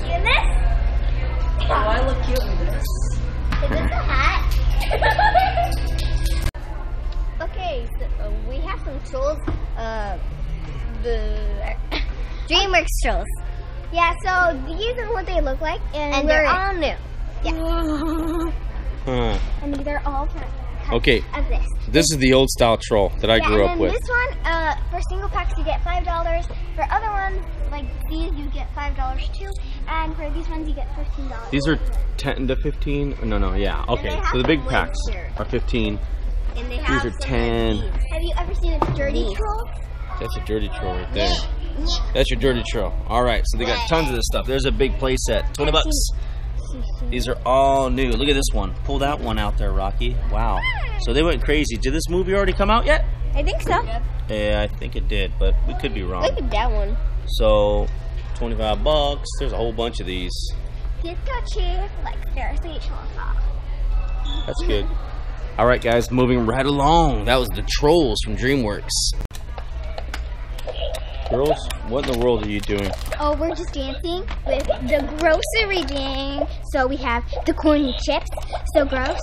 cute in this? Do I look cute in this? Is this a hat? Okay, so we have some tools. The DreamWorks tools. Yeah, so these are what they look like, and they're all new. Yeah. And these are all okay. This is the old style troll that I grew up with. This one, for single packs you get $5. For other ones like these, you get $5 too, and for these ones you get $15. These are 10 to 15. No, no, yeah, okay. So the big packs are 15. And they have these are 10. Have you ever seen a dirty troll? That's a dirty troll right there. That's your dirty troll. All right, so they got tons of this stuff. There's a big play set, $20. These are all new. Look at this one. Pull that one out there, Rocky. Wow. So they went crazy. Did this movie already come out yet? I think so. Yeah, I think it did, but we could be wrong. Look at that one. So, $25. There's a whole bunch of these. That's good. All right, guys, moving right along. That was the trolls from DreamWorks. Girls, what in the world are you doing? Oh, we're just dancing with the grocery gang. So we have the corn and chips. So gross.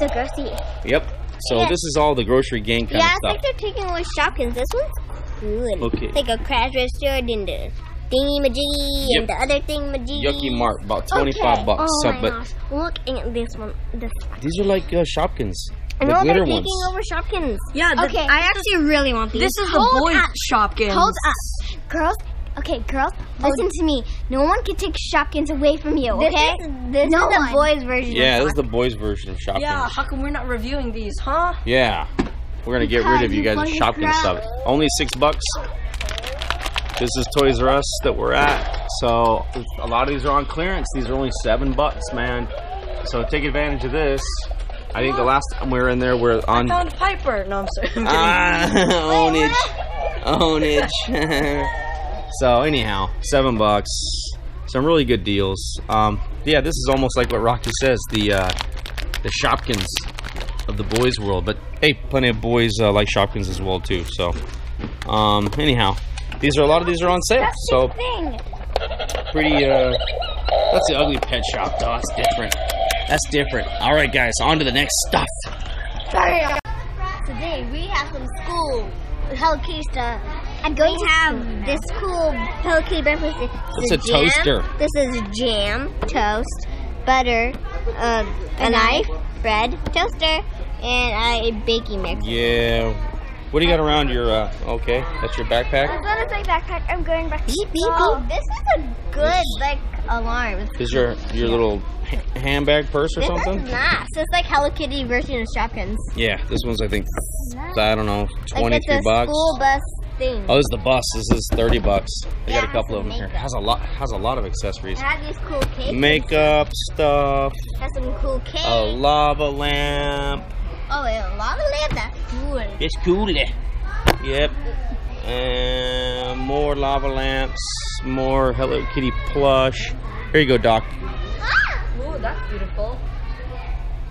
So grossy. Yep. So yeah. This is all the grocery gang kind of stuff. Yeah, I think they're taking away Shopkins. This one's cool. Okay. It's like a crash register and the thingamajiggy and the other thingamajiggy. Yucky Mart, about $25. Oh my gosh. Look at this one. These are like Shopkins. I know they're taking over Shopkins. Yeah, okay. I actually really want these. This is the boy Shopkins. Hold up. Girls, okay, girls, listen to me. No one can take Shopkins away from you, okay? This is the boys' version of Shopkins. Yeah, this is the boys' version of Shopkins. Yeah, how come we're not reviewing these, huh? Yeah. We're going to get rid of you guys with Shopkins stuff. Only $6. This is Toys R Us that we're at. So, a lot of these are on clearance. These are only $7, man. So, take advantage of this. I think the last time we were in there, we're on... I found Piper. No, I'm sorry. Ownage. Ownage. So, anyhow, $7. Some really good deals. Yeah, this is almost like what Rocky says, the Shopkins of the boys' world. But, hey, plenty of boys like Shopkins as well, too. So, anyhow, these are a lot of these are on sale. So, pretty, that's the ugly pet shop, though. That's different. That's different. All right, guys, on to the next stuff. Today we have some cool Hello Kitty stuff. I'm going to have this cool Hello Kitty breakfast. It's a toaster. This is jam, toast, butter, a knife, bread, toaster, and a baking mix. Yeah. What do you got around your? Okay, that's your backpack. That is my backpack. I'm going back. Beep beep beep. Oh, this is a good like alarm. It's is your little handbag purse or this something? Nah, so it's like Hello Kitty version of Shopkins. Yeah, this one's I think I don't know $23. School bus thing. Oh, this is the bus. This is $30. They got a couple of them here. Has a lot of accessories. It has these cool cakes. Makeup stuff. Has some cool cakes. A lava lamp. Oh, a lava lamp. That's cool. It's cool. Yep. And more lava lamps. More Hello Kitty plush. Here you go, Doc. That's beautiful.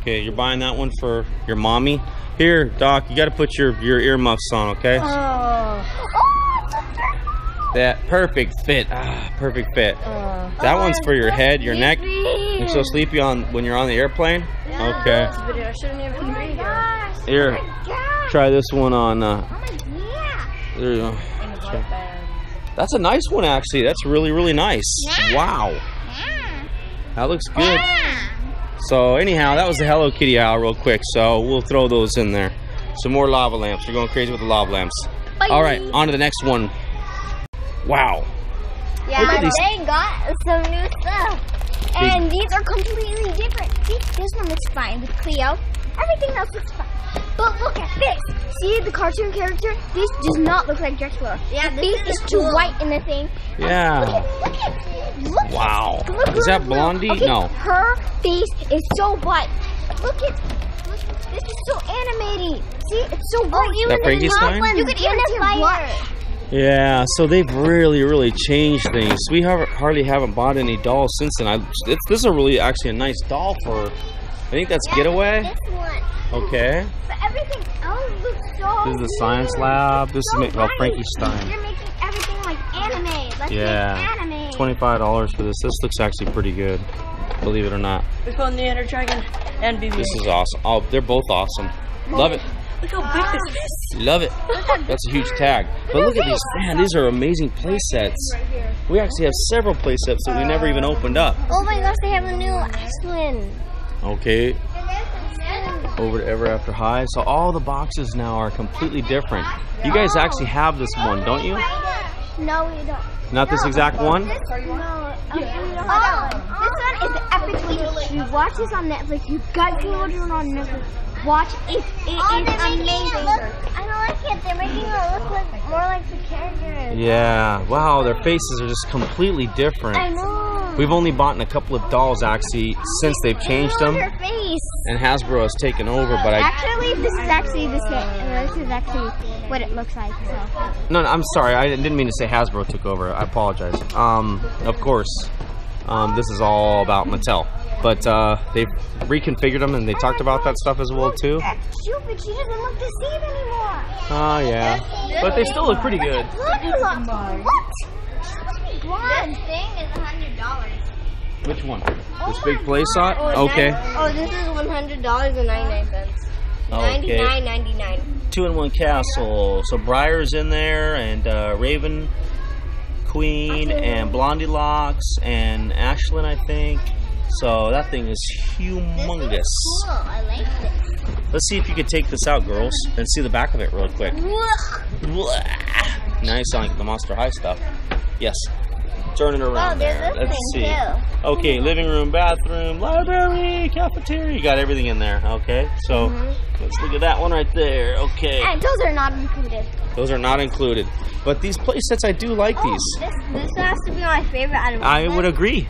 Okay, you're buying that one for your mommy. Here, Doc, you got to put your earmuffs on, okay? Oh. That perfect fit. Ah, perfect fit. That one's for your head, your neck. You're so sleepy when you're on the airplane. Yeah. Okay. I shouldn't even here, try this one on. There you go. That's a nice one, actually. That's really, really nice. Yeah. Wow. That looks good. Yeah. So anyhow, that was the Hello Kitty aisle real quick. So we'll throw those in there. Some more lava lamps. We're going crazy with the lava lamps. Bye. All right, on to the next one. Wow. Yeah, they got some new stuff. And these are completely different. See, this one looks fine with Cleo. Everything else looks fine. But look at this. See the cartoon character? This does not look like Drexler. Yeah, the face is too white in the thing. Yeah. Look at wow. Look, is that Blondie? Okay, no. Her face is so white. Look, this is so animated. See, it's so white. Oh, that Frankenstein? You could even fire. Yeah, so they've really, really changed things. We hardly haven't bought any dolls since then. This is actually a nice doll for, I think that's Getaway. This one. Okay. But everything else looks so. This is the science lab. This is Frankenstein. You're making everything like anime. Like Yeah, $25 for this. This looks actually pretty good, believe it or not. We found the Ender Dragon and BB-8. This is awesome. Oh, they're both awesome. Love it. Look how big this is. Love it. That's a huge tag. But look at these. Man, these are amazing play sets. We actually have several play sets that we never even opened up. Oh my gosh, they have a new Schwinn. Okay. Over to Ever After High. So all the boxes now are completely different. You guys actually have this one, don't you? No, we don't. Not this exact one? No. Oh, this one is epic. If you watch this on Netflix, you guys can watch it on Netflix. Watch it. It is amazing. I don't like it. They're making it look like, more like the characters. Yeah. Wow, their faces are just completely different. I know. We've only bought a couple of dolls, actually, since they've changed them. Her face. And Hasbro has taken over, but actually, this is actually the same. This is actually what it looks like. So. No, I'm sorry. I didn't mean to say Hasbro took over. I apologize. Of course, this is all about Mattel. But they've reconfigured them, and they talked about that stuff as well too. Stupid! She doesn't look the same anymore. Oh yeah, but they still look pretty good. What? She's supposed to be blonde. This thing is $100. Which one? This big play set? Okay. Oh, this is $100.99. 99.99. 2-in-1 castle. So Briar's in there, and Raven, Queen, and Blondie Locks, and Ashlyn, I think. So that thing is humongous. This is cool. I like this. Let's see if you could take this out, girls, and see the back of it real quick. Now you sound like the Monster High stuff. Yes. Turn it around there. Let's see. Too. Okay, living room, bathroom, library, cafeteria. You got everything in there. Okay, so let's look at that one right there. Okay. And those are not included. Those are not included. But these play sets, I do like these. This has to be my favorite out of all. I would agree.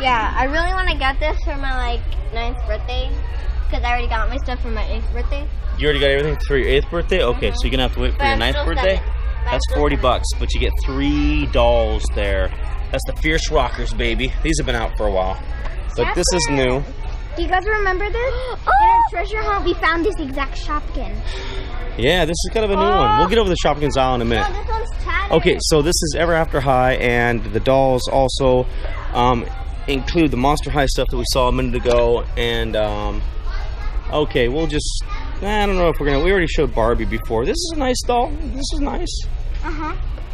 Yeah, I really want to get this for my 9th birthday because I already got my stuff for my 8th birthday. You already got everything for your 8th birthday? Okay, so you're going to have to wait for your 9th birthday? That's $40, but you get 3 dolls there. That's the Fierce Rockers, baby. These have been out for a while, but this is new. Do you guys remember this? In our treasure hunt, we found this exact Shopkins. Yeah, this is kind of a new one. We'll get over the Shopkins aisle in a minute. No, this one's tattered. Okay, so this is Ever After High, and the dolls also include the Monster High stuff that we saw a minute ago. And okay, we'll just. I don't know if we're gonna. We already showed Barbie before. This is a nice doll. This is nice. Nice. I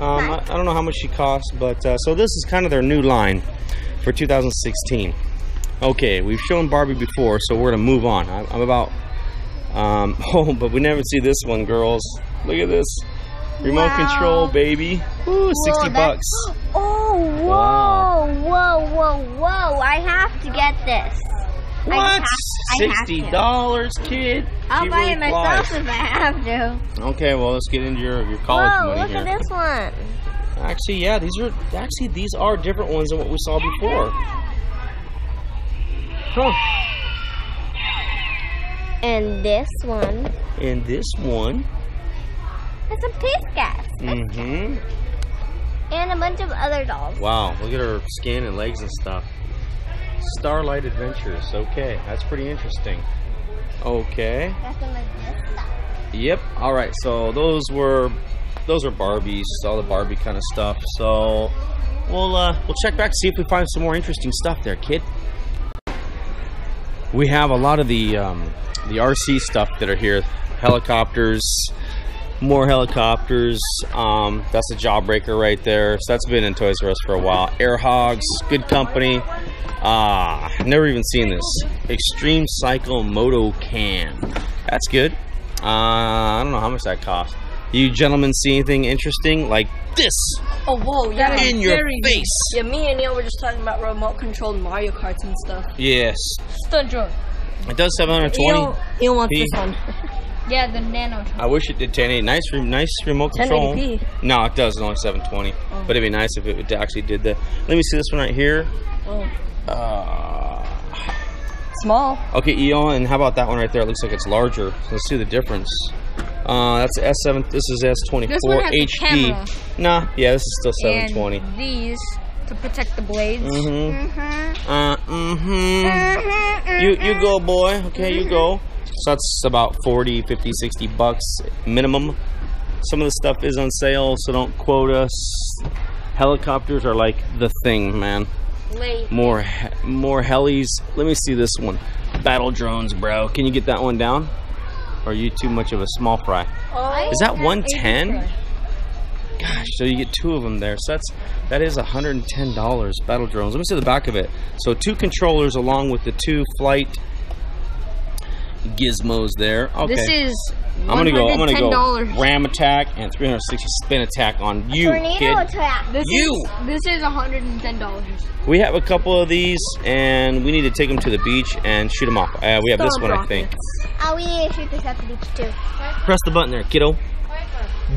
don't know how much she costs, but so this is kind of their new line for 2016. Okay, we've shown Barbie before, so we're gonna move on. I'm about. Oh, but we never see this one, girls. Look at this remote control, baby. Ooh, $60. Oh, whoa, whoa! I have to get this. What? $60, kid? I'll buy it myself if I have to. Okay, well, let's get into your college money here. Look at this one. Actually, yeah, these are different ones than what we saw before. Huh. And this one. And this one. It's a piece gas. And a bunch of other dolls. Wow, look at her skin and legs and stuff. Starlight Adventures. Okay, that's pretty interesting. Okay. Yep. All right. So those are Barbies. All the Barbie kind of stuff. So we'll check back to see if we find some more interesting stuff there, kid. We have a lot of the RC stuff that are here. Helicopters. More helicopters. That's a Jawbreaker right there. So that's been in Toys R Us for a while. Air Hogs. Good company. Ah, never even seen this. Extreme Cycle Moto Cam. That's good. I don't know how much that costs. You gentlemen see anything interesting like this? Oh, whoa, yeah. In your face. Yeah, me and Neil were just talking about remote-controlled Mario Karts and stuff. Yes. Stunt drone. It does 720. Neil wants this one. Yeah, the Nano. I wish it did 1080. Nice remote control. 1080p. No, it does. It's only 720. Oh. But it'd be nice if it actually did that. Let me see this one right here. Oh. Small. Okay, Eon, and how about that one right there? It looks like it's larger. Let's see the difference. That's S7. This is S24 this one has HD. Nah, yeah, this is still 720. And these to protect the blades. You go, boy. Okay, you go. So that's about 40, 50, 60 bucks minimum. Some of the stuff is on sale, so don't quote us. Helicopters are like the thing, man. Late. More helis. Let me see this one. Battle drones, bro. Can you get that one down? Or are you too much of a small fry? Oh, is that 110? Gosh, so you get two of them there. So that is $110. Battle drones. Let me see the back of it. So two controllers along with the two flight gizmos there. Okay. This is $110. Ram attack and 360 spin attack on you, tornado kid. Attack. This is $110. We have a couple of these, and we need to take them to the beach and shoot them off. We have this one, I think. We need to shoot this at the beach too. Press the button there, kiddo.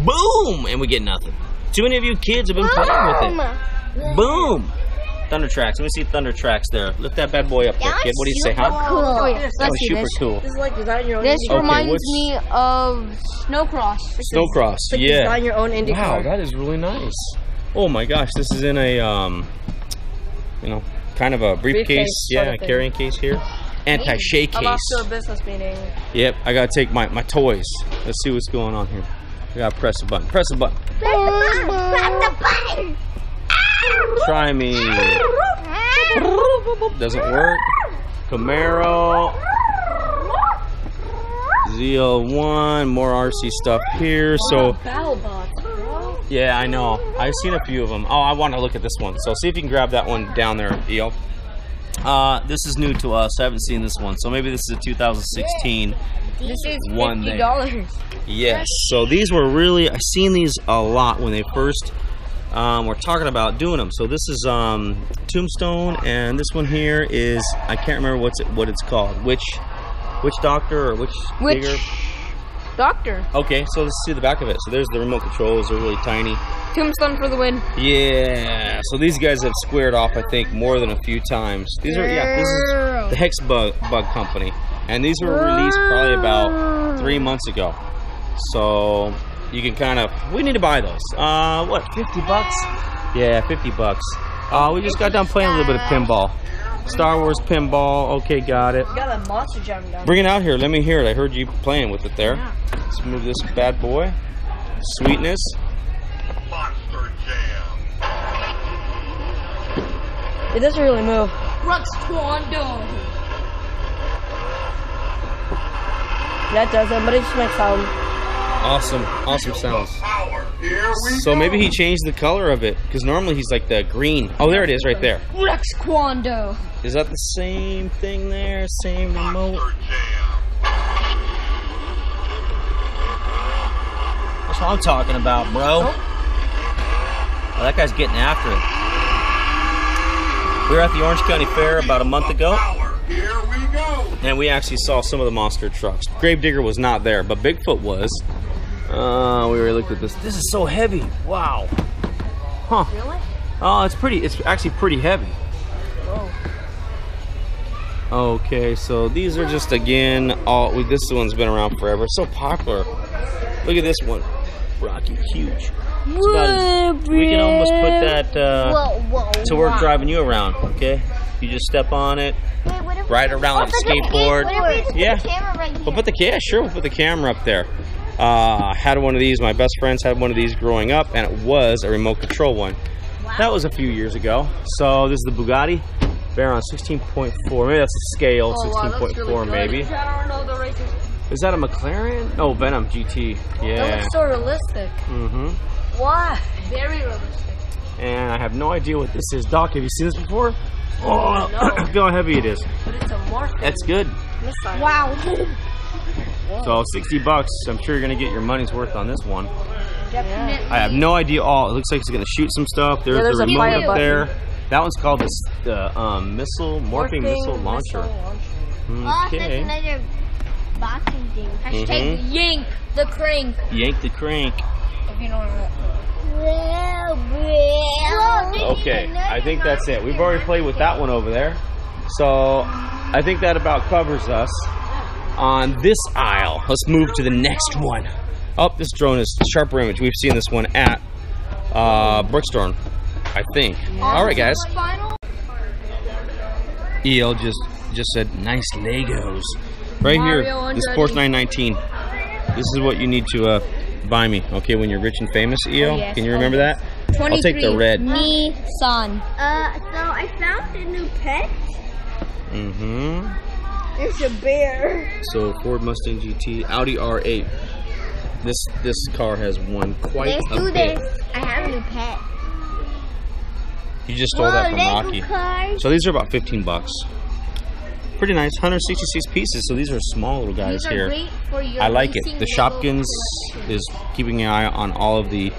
Boom! And we get nothing. Too many of you kids have been playing with it. Boom! Thunder tracks. Let me see Thunder tracks there. Lift that bad boy up there, kid. What do you say? How cool. Oh, yeah. That was super cool. This is like design your own. This reminds me of Snowcross. Snowcross, yeah. Design your own indie car. Wow, that is really nice. Oh my gosh, this is in a, you know, kind of a briefcase. Yeah, a carrying case here. Anti-shake case. I'm off to a business meeting. Yep, I gotta take my toys. Let's see what's going on here. I gotta press the button. Press the button. Press the button. Press the button. Try me. Doesn't work. Camaro. ZL1. More RC stuff here. So. Yeah, I know. I've seen a few of them. Oh, I want to look at this one. So see if you can grab that one down there, Eel. This is new to us. I haven't seen this one. So maybe this is a 2016. This is $50. Yes. So these were really. I've seen these a lot when they first. We're talking about doing them. So this is Tombstone, and this one here is I can't remember what it's called. Which doctor or which digger? Doctor. Okay, so let's see the back of it. So there's the remote controls. They're really tiny. Tombstone for the win. Yeah. So these guys have squared off, I think, more than a few times. These are This is the Hex Bug company, and these were released probably about 3 months ago. So. You can kind of, we need to buy those. What, $50? Yeah, $50. We just got done playing a little bit of pinball. Star Wars pinball, okay, got it. You got a monster jam down. Bring it out here, let me hear it. I heard you playing with it there. Yeah. Let's move this bad boy. Sweetness. Monster jam. It doesn't really move. Rex Kwon Do. That doesn't, but it just makes sound. Awesome, awesome sounds. So maybe he changed the color of it, because normally he's like the green. Oh, there it is right there. Rex Kwon Do. Is that the same thing there? Same remote? That's what I'm talking about, bro. Well, that guy's getting after it. We were at the Orange County Fair about a month ago. And we actually saw some of the monster trucks. Gravedigger was not there, but Bigfoot was. We already looked at this. This is so heavy. Wow. Huh. Really? Oh, it's pretty. It's actually pretty heavy. Whoa. Okay, so these are just, again, all. This one's been around forever. It's so popular. Look at this one. Rocky huge. We can almost put that to work driving you around, okay? You just step on it, ride around on the skateboard. Yeah. We'll put the camera up there. Had one of these. My best friends had one of these growing up, and it was a remote control one. Wow. That was a few years ago. So this is the Bugatti Veyron 16.4. Maybe that's a scale, 16.4 really maybe. Is that a McLaren? Oh, Venom GT. Yeah. That looks so realistic. Mm-hmm. Wow. Very realistic. And I have no idea what this is. Doc, have you seen this before? Oh, no. Look how heavy it is. But it's a marker. That's good. Wow. So $60. I'm sure you're gonna get your money's worth on this one. Definitely. I have no idea. It looks like it's gonna shoot some stuff. There's a remote up there. That one's called the morphing missile launcher. Okay. Oh, that's another boxing thing. Hashtag yank the crank. Yank the crank. If you know what Okay, I think that's it. We've already played with that one over there. So, I think that about covers us on this aisle. Let's move to the next one. Oh, this drone is Sharper Image. We've seen this one at Brookstone, I think. Alright, guys. EL just said, nice Legos. Right here, this Porsche 919. This is what you need to buy me. Okay, when you're rich and famous, EL. Can you remember that? I'll take the red. Nissan. So I found a new pet. Mm-hmm. It's a bear. So Ford Mustang GT, Audi R8. This car has won quite a bit. I have a new pet. You just stole that from Rocky. Cars. So these are about 15 bucks. Pretty nice, 166 pieces. So these are small little guys here. I like it. The Shopkins is keeping an eye on all of the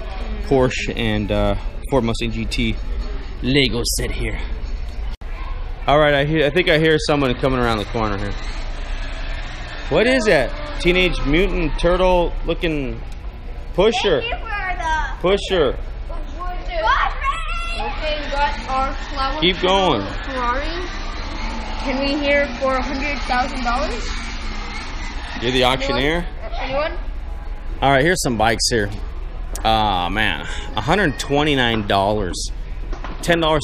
Porsche and Ford Mustang GT Lego set here. All right, I think I hear someone coming around the corner here. What is that? Teenage Mutant Turtle looking pusher. Pusher. Okay, we got our flower. Keep going. Ferrari. Can we hear for $100,000? You're the auctioneer? Anyone? All right, here's some bikes here. Oh, man. $129. $10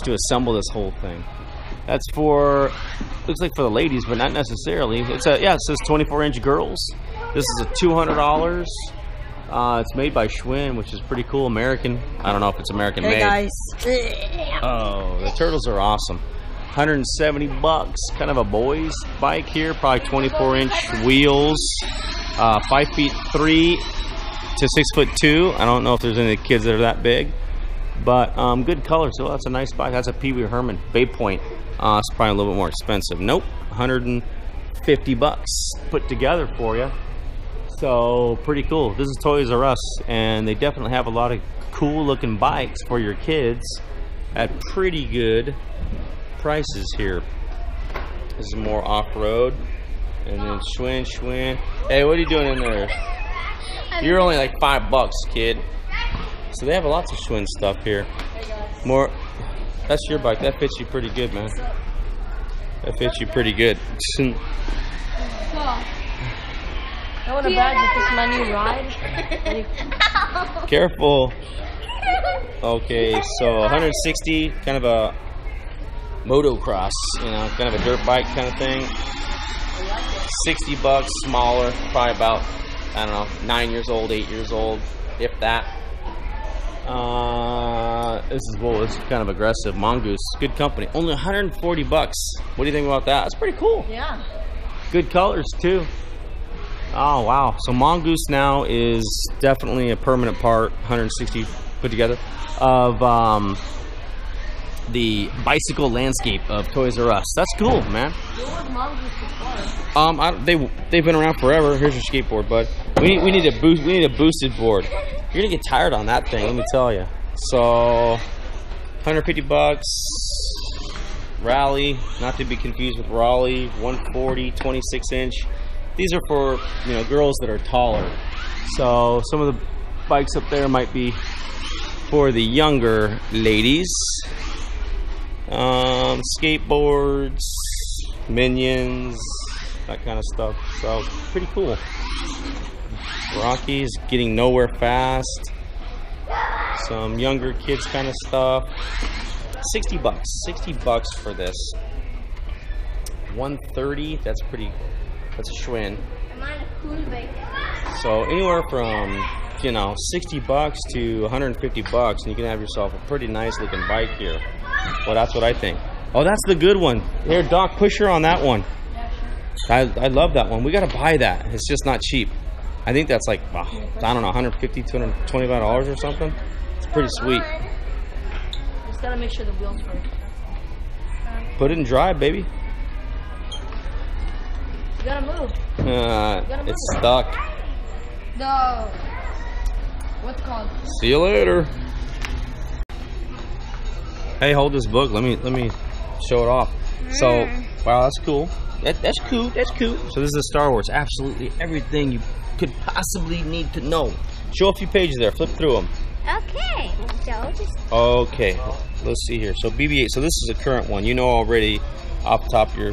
to assemble this whole thing. That's for, looks like for the ladies, but not necessarily. It's a, yeah, it says 24-inch girls. This is a $200. It's made by Schwinn, which is pretty cool. American. I don't know if it's American made. Guys. Oh, the turtles are awesome. 170 bucks. Kind of a boy's bike here. Probably 24-inch wheels. 5'3" to 6'2". I don't know if there's any kids that are that big, but good color. So that's a nice bike. That's a Pee Wee Herman Bay Point. It's probably a little bit more expensive. Nope, 150 bucks put together for you. So pretty cool. This is Toys R Us, and they definitely have a lot of cool looking bikes for your kids at pretty good prices here. This is more off-road. And then Schwinn. Hey, what are you doing in there? You're only like $5, kid. So they have lots of Schwinn stuff here. More. That's your bike. That fits you pretty good, man. That fits you pretty good. I want to bag with this my new ride. Careful. Okay, so 160, kind of a motocross, you know, kind of a dirt bike kind of thing. 60 bucks, smaller, probably about, I don't know, 9 years old, 8 years old, if that. This is, well, it's kind of aggressive. Mongoose, good company. Only 140 bucks. What do you think about that? That's pretty cool. Yeah. Good colors, too. Oh, wow. So Mongoose now is definitely a permanent part, 160 put together, of the bicycle landscape of Toys R Us. That's cool, man. Where was Mongoose before? They've been around forever. Here's your skateboard, bud. We need a boosted board. You're going to get tired on that thing, let me tell you. So, 150 bucks. Rally, not to be confused with Raleigh, 140, 26-inch. These are for, you know, girls that are taller. So some of the bikes up there might be for the younger ladies. Skateboards, minions, that kind of stuff. So pretty cool. Rocky's getting nowhere fast. Some younger kids kind of stuff. 60 bucks. 60 bucks for this. 130, that's pretty cool. That's a Schwinn. So anywhere from, you know, 60 bucks to 150 bucks, and you can have yourself a pretty nice looking bike here. Well, that's what I think. Oh, that's the good one. Here, Doc, push her on that one. I love that one. We got to buy that. It's just not cheap. I think that's like, I don't know, $150, $225 or something. It's pretty sweet. Just got to make sure the wheels work. Put it in drive, baby. You gotta move. It's stuck. No. What's it called? See you later. Hey, hold this book. Let me show it off. So, wow, that's cool. That's cool. That's cool. So this is a Star Wars. Absolutely everything you could possibly need to know. Show a few pages there. Flip through them. Okay. So just. Okay. Let's see here. So BB-8. So this is a current one. You know already off the top of your.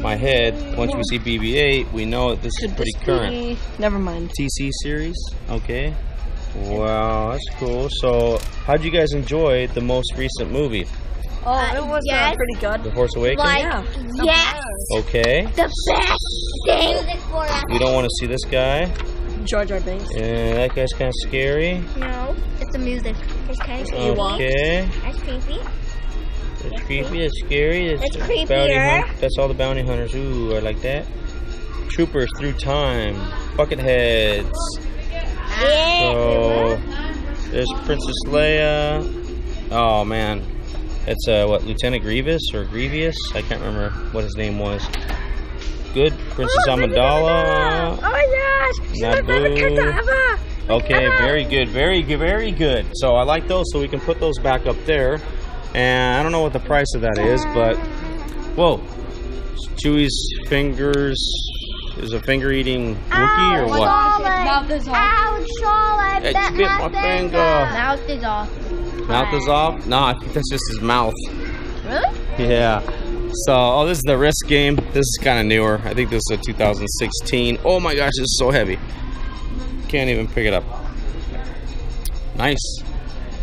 My head, once we see BB-8, we know that this is pretty current. Never mind. TC series, okay. Wow, that's cool. So, how'd you guys enjoy the most recent movie? Oh, it was pretty good. The Force Awakens? Like, yes. Okay. The best thing. We don't want to see this guy. Jar Jar Binks. That guy's kind of scary. No. at the music. It's kind of creepy. Okay. That's creepy. That's creepy. That's scary. That's creepier. That's all the bounty hunters. Ooh, I like that. Troopers through time. Bucketheads. Yeah. So, there's Princess Leia. Oh man, it's what, Lieutenant Grievous or Grievous? I can't remember what his name was. Good, Princess Amidala. Oh my gosh, she's my favorite Kadava. Okay, very good, very good, very good. So I like those, so we can put those back up there. And I don't know what the price of that is, but whoa, Chewie's fingers. Is a finger-eating Wookiee or what? Mouth is off. Ow, Charlotte, it bit my finger. Mouth is off. Mouth is off? Nah, I think that's just his mouth. Really? Yeah. So, oh, this is the wrist game. This is kind of newer. I think this is a 2016. Oh my gosh, it's so heavy. Can't even pick it up. Nice.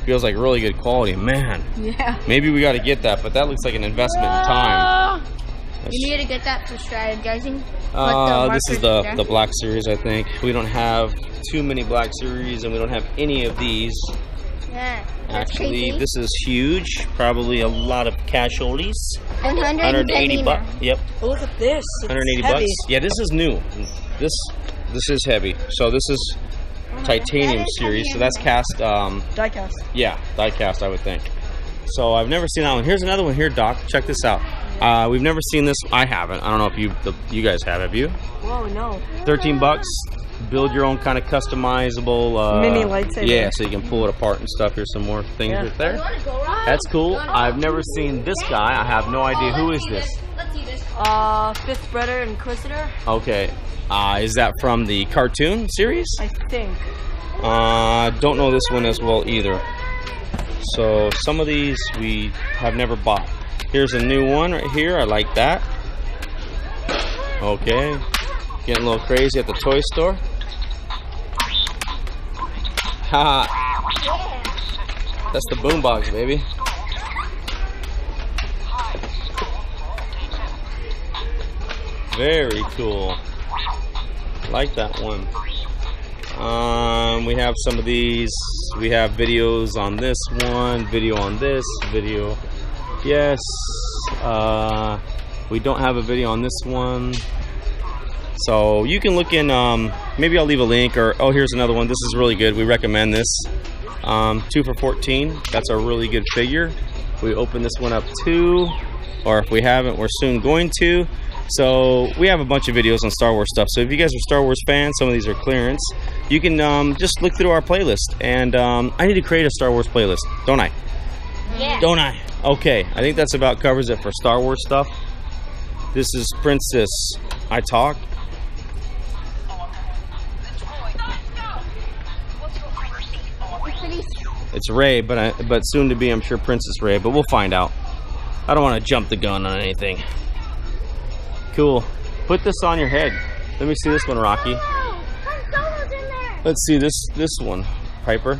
Feels like really good quality, man. Yeah. Maybe we got to get that, but that looks like an investment in time. You need to get that for strategizing. This is the Black Series, I think. We don't have too many Black Series, and we don't have any of these. Yeah, that's actually, crazy. This is huge. Probably a lot of casualties. 180 bucks. Yep. Oh, look at this. It's 180 heavy. Bucks. Yeah, this is new. This is heavy. So this is titanium series. So that's cast. Die cast. Yeah, die cast, I would think. So I've never seen that one. Here's another one here, Doc. Check this out. We've never seen this. I haven't. I don't know if you guys have you? Whoa, no. 13 bucks. Build your own kind of customizable mini lightsaber. Yeah, so you can pull it apart and stuff. Here's some more things right there. That's cool. I've never seen this guy. I have no idea who is this. Let's see this. Fifth Brother Inquisitor. Okay. Is that from the cartoon series? I think. Don't know this one as well either. So some of these we have never bought. Here's a new one right here. I like that. Okay. Getting a little crazy at the toy store. Haha. That's the boombox, baby. Very cool. I like that one. We have some of these. We have videos on this one, video on this, video. Yes, we don't have a video on this one. So you can look in, maybe I'll leave a link, or, oh, here's another one. This is really good. We recommend this. 2 for $14. That's a really good figure. We open this one up too, or if we haven't, we're soon going to. So we have a bunch of videos on Star Wars stuff. So if you guys are Star Wars fans, some of these are clearance. You can just look through our playlist. And I need to create a Star Wars playlist, don't I? Yeah. Don't I? Okay, I think that's about covers it for Star Wars stuff. This is Princess I Talk. It's Rey, but soon to be, I'm sure, Princess Rey. But we'll find out. I don't want to jump the gun on anything. Cool. Put this on your head. Let me see this one, Rocky. In there. Let's see this one, Piper.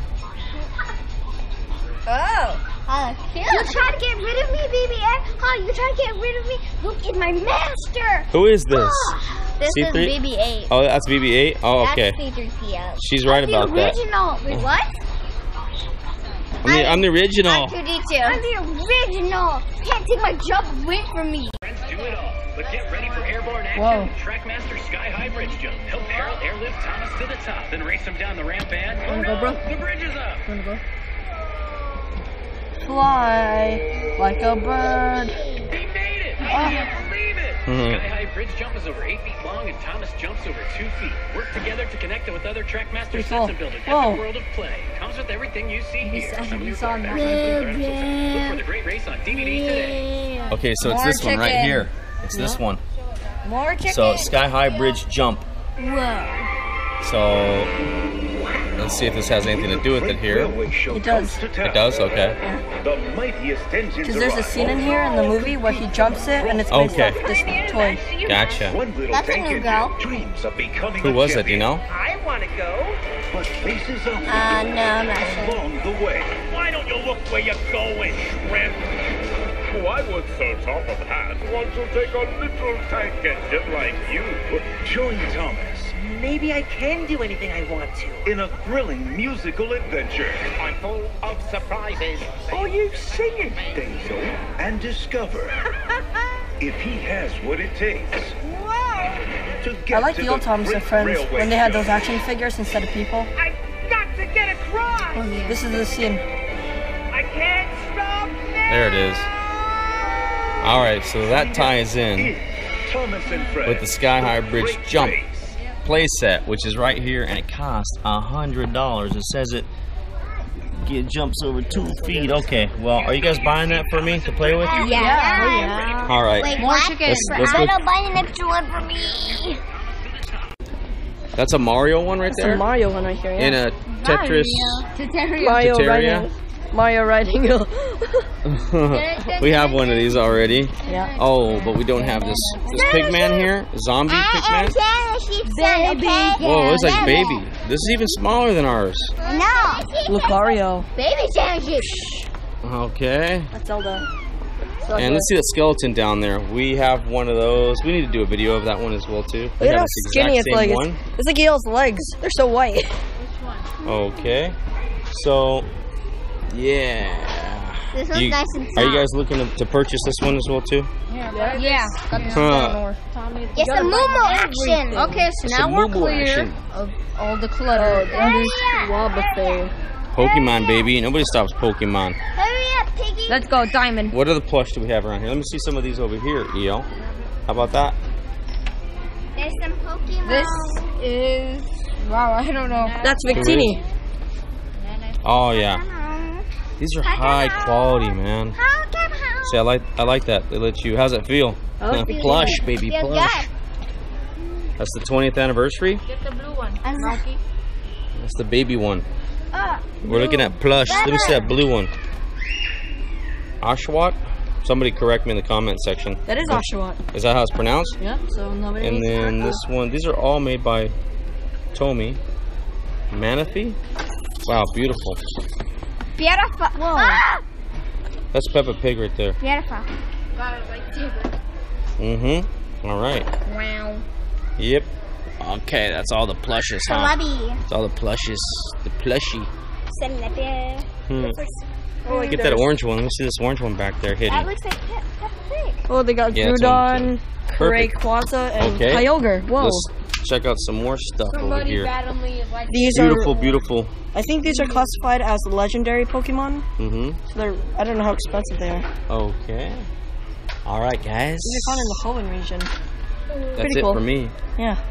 Oh. You try to get rid of me, BB-8? Oh, you try to get rid of me? Look at my master! Who is this? Oh, this C3? Is BB-8. Oh, that's BB-8? Oh, that's okay. C3PO. She's right about that. I'm the original. Wait, what? I'm the original. I'm 2D2. I'm the original. You can't take my job away from me. Friends do it all, but get ready for airborne action. Whoa. TrackMaster Sky High Bridge Jump. Help Harold airlift Thomas to the top, then race him down the ramp and... Oh, no, bro. The bridge is up. You wanna go? Fly like a bird. He made it! I can't believe it! Sky High Bridge Jump is over 8 feet long and Thomas jumps over 2 feet. Work together to connect it with other TrackMaster sets and build an epic world of play. Comes with everything you see here. Look for the great race on DVD today. Okay, so it's this one right here. It's this one. More chicken. So Sky High Bridge Jump. Whoa. So... Let's see if this has anything to do with it here. It does. It does? Okay. Because there's a scene in here in the movie where he jumps it and it's based off this toy. Gotcha. That's a new girl. Who was it? Do you know? I want to go. No, I'm not sure. Why don't you look where you're going, shrimp? I was so top of hat. Want to take a little tangent like you. Join Thomas. maybe I can do anything I want to. In a thrilling musical adventure. I'm full of surprises. Are you singing? Think so and discover if he has what it takes. Wow! To get I like to the old Thomas and Friends when they had those action figures instead of people. I've got to get across! Oh, yeah. This is the scene. I can't stop now. There it is. Alright, so that ties in with the Sky High Bridge Jump playset, which is right here, and it costs $100. It says it jumps over 2 feet. Okay, well, are you guys buying that for me to play with? Yeah. Yeah. All right. Wait, more chicken. Let's I don't buy an extra one for me. That's a Mario one right there. That's a Mario one right here. Yeah. In a Tetris. Mario. Mario riding hill. We have one of these already. Yeah. Oh, but we don't have this Pigman here. Zombie Pigman. Whoa, it's like baby. This is even smaller than ours. No. Lucario. Baby sandwiches. Okay. That's Zelda. And let's see the skeleton down there. We have one of those. We need to do a video of that one as well too. Look how skinny it's like. It's like Yale's legs. They're so white. Which one? Okay. So. Yeah. This one's nice and soft. Are you guys looking to purchase this one as well too? Yeah. Yeah. It's a Moomoo action. Okay, so now we're clear of all the clutter and this Wobbuffet. Pokemon, baby. Nobody stops Pokemon. Hurry up, Piggy. Let's go, Diamond. What other plush do we have around here? Let me see some of these over here, EL. How about that? There's some Pokemon. This is... Wow, I don't know. That's Victini. Oh, yeah. These are high quality, man. See, I like that. They let you. How's it feel? Oh, plush, baby, plush. That's the 20th anniversary. Get the blue one. That's the baby one. We're looking at plush. Let me see that blue one. Oshawott? Somebody correct me in the comment section. That is Oshawott. Is that how it's pronounced? Yep. So nobody. And then this one. These are all made by Tomy Manaphy. Wow, beautiful. Beautiful. Whoa. Ah! That's Peppa Pig right there. Beautiful. Mm-hmm. All right. Wow. Yep. Okay, that's all the plushes, huh? It's all the plushes. The plushie. Oh, get that orange one. Let me see this orange one back there hidden. That looks like Peppa Pig. Oh, they got Groudon, Rayquaza, and Kyogre. Whoa. Let's check out some more stuff over here. These beautiful, beautiful. I think these are classified as legendary Pokemon. Mm-hmm. So they're, I don't know how expensive they are. Okay. Alright, guys. These are found in the Hoenn region. That's it for me. Yeah.